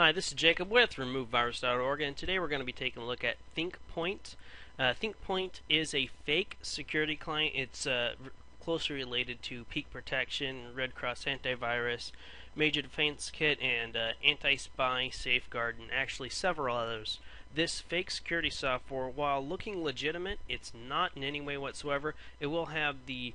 Hi, this is Jacob with RemoveVirus.org, and today we're going to be taking a look at ThinkPoint. ThinkPoint is a fake security client. It's closely related to Peak Protection, Red Cross Antivirus, Major Defense Kit, and Anti-Spy Safeguard, and actually several others. This fake security software, while looking legitimate, it's not in any way whatsoever. It will have the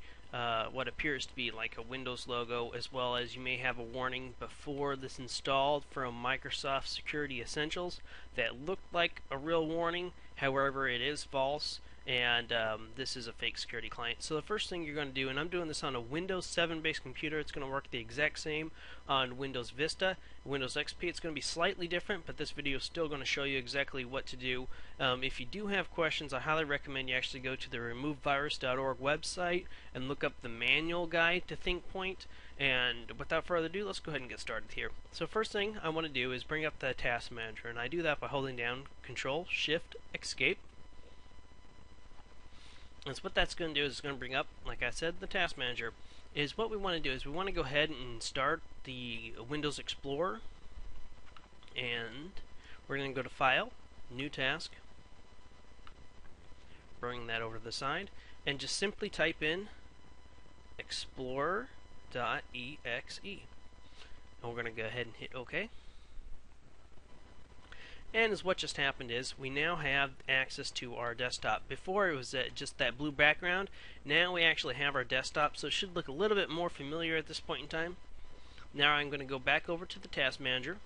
what appears to be like a Windows logo, as well as you may have a warning before this installed from Microsoft Security Essentials that looked like a real warning. However, it is false, and this is a fake security client. So the first thing you're going to do, and I'm doing this on a Windows 7 based computer, it's going to work the exact same on Windows Vista, Windows XP. It's going to be slightly different, but this video is still going to show you exactly what to do. If you do have questions, I highly recommend you actually go to the RemoveVirus.org website and look up the manual guide to ThinkPoint. And without further ado, let's go ahead and get started here. So first thing I want to do is bring up the task manager, and I do that by holding down Control Shift Escape. And so what that's going to do is it's going to bring up, like I said, the task manager. Is what we want to do is we want to go ahead and start the Windows Explorer, and we're going to go to File, New Task, bring that over to the side, and just simply type in explorer.exe, and we're going to go ahead and hit OK. And as what just happened is we now have access to our desktop. Before it was just that blue background. Now we actually have our desktop, so it should look a little bit more familiar at this point in time. Now I'm going to go back over to the task manager,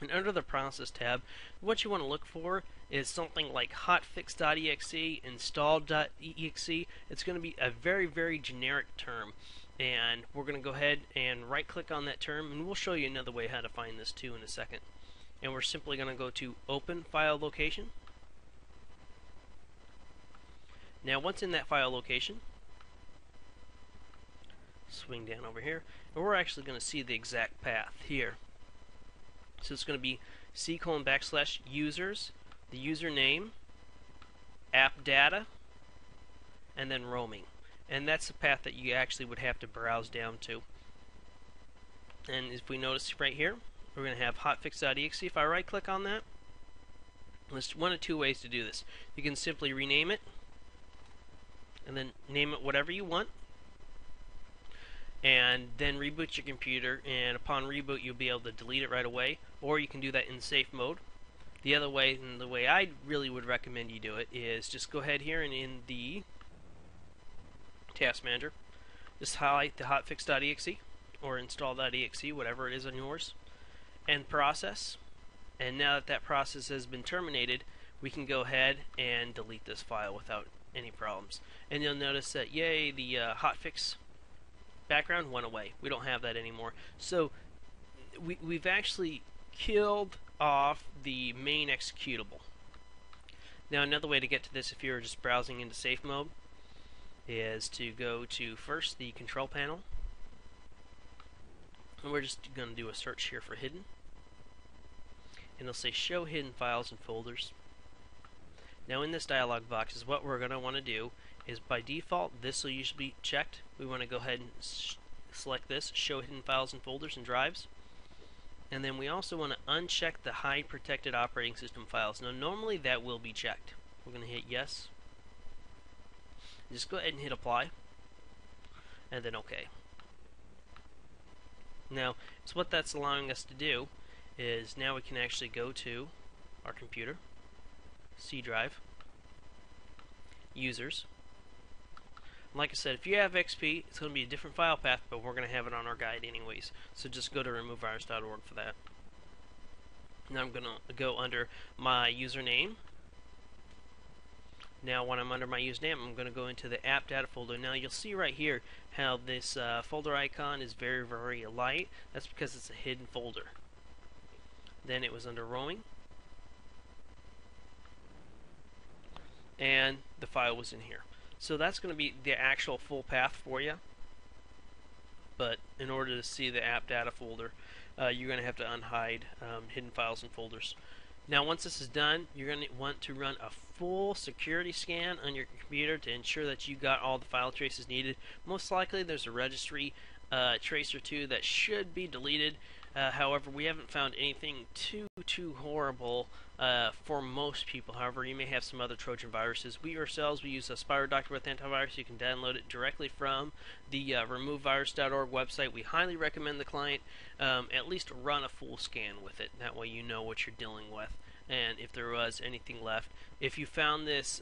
and under the process tab, what you want to look for is something like hotfix.exe, install.exe. It's going to be a very, very generic term, and we're going to go ahead and right click on that term, and we'll show you another way how to find this too in a second. And we're simply going to go to Open File Location. Now once in that file location, swing down over here, and we're actually going to see the exact path here. So it's going to be c:\users, the username, app data, and then roaming. And that's the path that you actually would have to browse down to. And if we notice right here, we're going to have hotfix.exe. If I right click on that, there's one of two ways to do this. You can simply rename it, and then name it whatever you want, and then reboot your computer, and upon reboot you'll be able to delete it right away, or you can do that in safe mode. The other way, and the way I really would recommend you do it, is just go ahead here and in the task manager just highlight the hotfix.exe or install.exe, whatever it is on yours, and process. And now that that process has been terminated, we can go ahead and delete this file without any problems. And you'll notice that, yay, the hotfix background went away. We don't have that anymore. So we've actually killed off the main executable. Now another way to get to this, if you're just browsing into safe mode, is to go to first the control panel, and we're just going to do a search here for hidden, and it'll say show hidden files and folders. Now in this dialog box is what we're going to want to do is, by default this will usually be checked. We want to go ahead and select this, show hidden files and folders and drives, and then we also want to uncheck the hide protected operating system files. Now normally that will be checked. We're going to hit yes, just go ahead and hit apply, and then OK. Now, so what that's allowing us to do is now we can actually go to our computer, C drive, users. And like I said, if you have XP, it's going to be a different file path, but we're going to have it on our guide anyways. So just go to removevirus.org for that. Now I'm going to go under my username. Now when I'm under my username, I'm going to go into the app data folder. Now you'll see right here how this folder icon is very, very light. That's because it's a hidden folder. Then it was under roaming, and the file was in here. So that's going to be the actual full path for you. But in order to see the app data folder, you're going to have to unhide hidden files and folders. Now once this is done, you're going to want to run a full security scan on your computer to ensure that you got all the file traces needed. Most likely there's a registry trace or two that should be deleted. However, we haven't found anything too horrible for most people. However, you may have some other Trojan viruses. We ourselves, we use a Spyware Doctor with antivirus. You can download it directly from the RemoveVirus.org website. We highly recommend the client at least run a full scan with it. That way you know what you're dealing with and if there was anything left. If you found this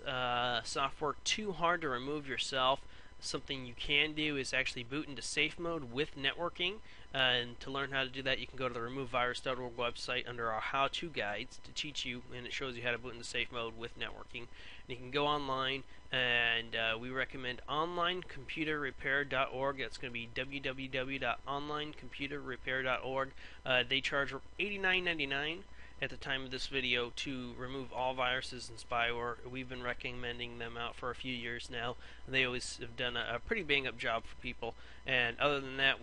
software too hard to remove yourself, something you can do is actually boot into safe mode with networking, and to learn how to do that you can go to the RemoveVirus.org website under our how-to guides to teach you, and it shows you how to boot into safe mode with networking. And you can go online, and we recommend onlinecomputerrepair.org. That's going to be www.onlinecomputerrepair.org. They charge $89.99 at the time of this video to remove all viruses and spyware. We've been recommending them out for a few years now. They always have done a pretty bang-up job for people. And other than that,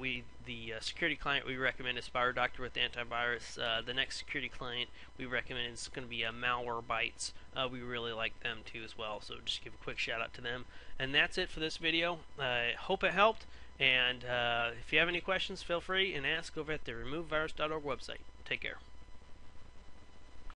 the security client we recommend is Spyware Doctor with antivirus. The next security client we recommend is going to be Malwarebytes. We really like them too as well, so just give a quick shout out to them. And that's it for this video. I hope it helped, and if you have any questions, feel free and ask over at the RemoveVirus.org website. Take care.